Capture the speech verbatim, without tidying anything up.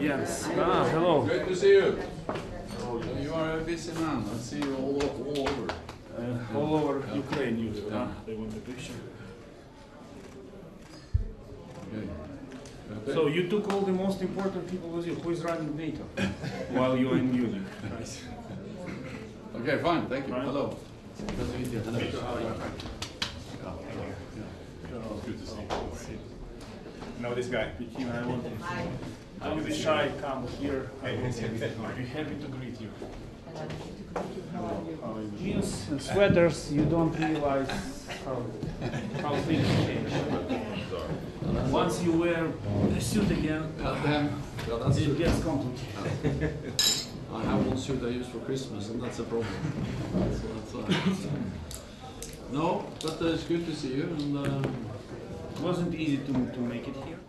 Yes. Ah, hello. Great to see you. You are a busy man. I see you all, all over. Uh, all over yeah. Ukraine, you do. Yeah. They want a picture. Okay. So you took all the most important people with you. Who is running NATO while you are in Munich? Right. Okay, fine. Thank you. Right. Hello. Nice to meet you. Hello. Hello. Good to see you. Know this guy. I want to. I'm the shy. Come here. I will be happy to greet you. Jeans and sweaters. You don't realize how how things change. Once you wear a suit again, it gets complicated. I have one suit I use for Christmas, and that's a problem. No, but uh, it's good to see you. And, um, it wasn't easy to, to make it here.